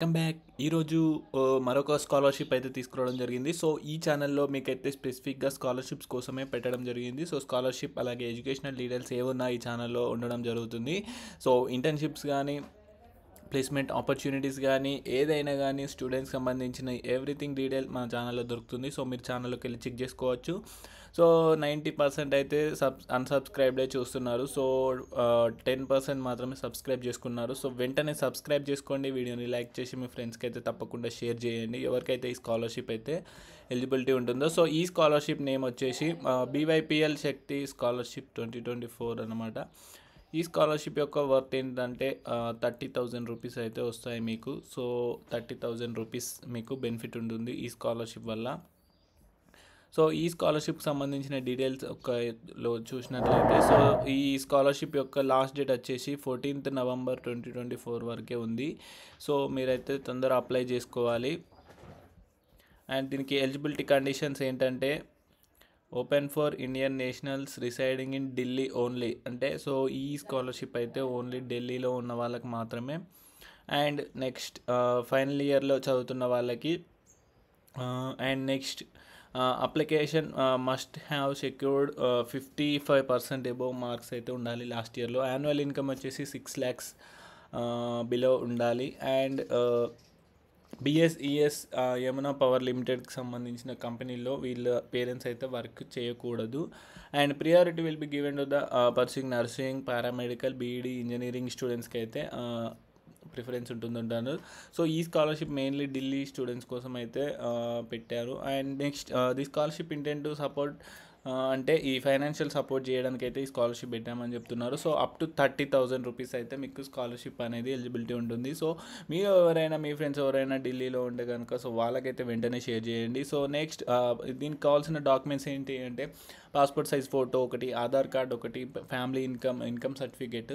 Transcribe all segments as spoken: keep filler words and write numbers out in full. Welcome back. ఈరోజు మరొక scholarship అయితే తీసుకురావడం జరిగింది. సో ఈ ఛానల్లో మీకైతే స్పెసిఫిక్గా స్కాలర్షిప్స్ కోసమే పెట్టడం జరిగింది. సో స్కాలర్షిప్ అలాగే ఎడ్యుకేషనల్ డీటెయిల్స్ ఏమన్నా ఈ ఛానల్లో ఉండడం జరుగుతుంది. సో ఇంటర్న్షిప్స్ కానీ ప్లేస్మెంట్ ఆపర్చునిటీస్ కానీ ఏదైనా కానీ స్టూడెంట్స్ సంబంధించిన ఎవ్రీథింగ్ డీటెయిల్ మన ఛానల్లో దొరుకుతుంది. సో మీరు ఛానల్లోకి వెళ్ళి చెక్ చేసుకోవచ్చు. సో నైంటీ పర్సెంట్ అయితే సబ్ అన్సబ్స్క్రైబ్డే చూస్తున్నారు. సో టెన్ పర్సెంట్ మాత్రమే సబ్స్క్రైబ్ చేసుకున్నారు. సో వెంటనే సబ్స్క్రైబ్ చేసుకోండి, వీడియోని లైక్ చేసి మీ ఫ్రెండ్స్కి అయితే తప్పకుండా షేర్ చేయండి. ఎవరికైతే ఈ స్కాలర్షిప్ అయితే ఎలిజిబిలిటీ ఉంటుందో. సో ఈ స్కాలర్షిప్ నేమ్ వచ్చేసి BYPL Shakti scholarship twenty twenty four అనమాట. ఈ స్కాలర్షిప్ యొక్క వర్త్ ఏంటంటే థర్టీ థౌజండ్ రూపీస్ అయితే వస్తాయి మీకు. సో థర్టీ థౌజండ్ రూపీస్ మీకు బెనిఫిట్ ఉంటుంది ఈ స్కాలర్షిప్ వల్ల. సో ఈ స్కాలర్షిప్కి సంబంధించిన డీటెయిల్స్ ఒకలో చూసినట్లయితే సో ఈ స్కాలర్షిప్ యొక్క లాస్ట్ డేట్ వచ్చేసి fourteenth November twenty twenty four వరకే ఉంది. సో మీరైతే తొందరగా అప్లై చేసుకోవాలి. అండ్ దీనికి ఎలిజిబిలిటీ కండిషన్స్ ఏంటంటే open for Indian nationals residing in Delhi only. అంటే సో ఈ స్కాలర్షిప్ అయితే ఓన్లీ ఢిల్లీలో ఉన్న వాళ్ళకి మాత్రమే. అండ్ నెక్స్ట్ ఫైనల్ ఇయర్లో చదువుతున్న వాళ్ళకి. And next application must have secured fifty five percent above marks అయితే ఉండాలి లాస్ట్ ఇయర్లో. యాన్యువల్ ఇన్కమ్ వచ్చేసి సిక్స్ ల్యాక్స్ బిలో ఉండాలి. And B S E S Yamuna power లిమిటెడ్కి సంబంధించిన కంపెనీలో వీళ్ళ పేరెంట్స్ అయితే వర్క్ చేయకూడదు. And priority will be given to the pursuing nursing, paramedical, BEd, engineering స్టూడెంట్స్కి అయితే ప్రిఫరెన్స్ ఉంటుందంటారు. సో ఈ స్కాలర్షిప్ మెయిన్లీ ఢిల్లీ స్టూడెంట్స్ కోసం అయితే పెట్టారు. And next the scholarship intent to support, అంటే ఈ ఫైనాన్షియల్ సపోర్ట్ చేయడానికి అయితే ఈ స్కాలర్షిప్ పెట్టామని చెప్తున్నారు. So up to thirty thousand rupees అయితే మీకు స్కాలర్షిప్ అనేది ఎలిజిబిలిటీ ఉంటుంది. సో మీరు ఎవరైనా మీ ఫ్రెండ్స్ ఎవరైనా ఢిల్లీలో ఉంటే కనుక సో వాళ్ళకైతే వెంటనే షేర్ చేయండి. సో నెక్స్ట్ దీనికి కావాల్సిన డాక్యుమెంట్స్ ఏంటి అంటే పాస్పోర్ట్ సైజ్ ఫోటో ఒకటి, ఆధార్ కార్డ్ ఒకటి, family income income certificate,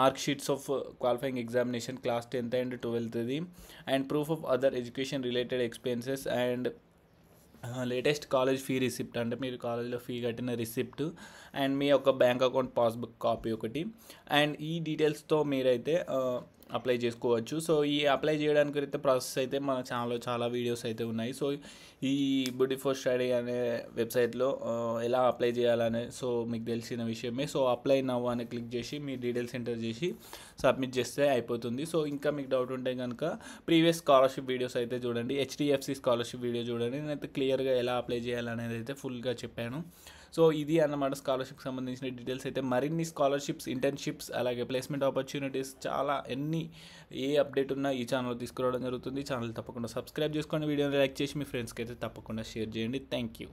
mark sheets of qualifying examination class tenth and ట్వెల్త్ది, and proof of other education related expenses, and latest college fee receipt, అంటే మీరు కాలేజ్లో ఫీ కట్టిన రిసిప్ట్, అండ్ మీ యొక్క bank account passbook copy ఒకటి. And ఈ డీటెయిల్స్తో మీరైతే అప్లై చేసుకోవచ్చు. సో ఈ అప్లై చేయడానికి అయితే ప్రాసెస్ అయితే మన ఛానల్లో చాలా వీడియోస్ అయితే ఉన్నాయి. సో ఈ బ్యూటిఫుల్ స్టడీ అనే వెబ్సైట్లో ఎలా అప్లై చేయాలనే సో మీకు తెలిసిన విషయమే. సో అప్లై నౌ అని క్లిక్ చేసి మీ డీటెయిల్స్ ఎంటర్ చేసి సబ్మిట్ చేస్తే అయిపోతుంది. సో ఇంకా మీకు డౌట్ ఉంటే కనుక ప్రీవియస్ స్కాలర్షిప్ వీడియోస్ అయితే చూడండి, హెచ్డిఎఫ్సి స్కాలర్షిప్ వీడియో చూడండి. నేనైతే క్లియర్గా ఎలా అప్లై చేయాలనేది అయితే ఫుల్గా చెప్పాను. సో ఇది అన్నమాట స్కాలర్షిప్కి సంబంధించిన డీటెయిల్స్. అయితే మరిన్ని స్కాలర్షిప్స్, ఇంటర్న్షిప్స్ అలాగే ప్లేస్మెంట్ ఆపర్చునిటీస్ చాలా ఎన్ని ఏ అప్డేట్ ఉన్నా ఈ ఛానల్లో తీసుకురావడం జరుగుతుంది. ఛానల్ తప్పకుండా సబ్స్క్రైబ్ చేసుకోండి, వీడియోని లైక్ చేసి మీ ఫ్రెండ్స్కి అయితే తప్పకుండా షేర్ చేయండి. Thank you.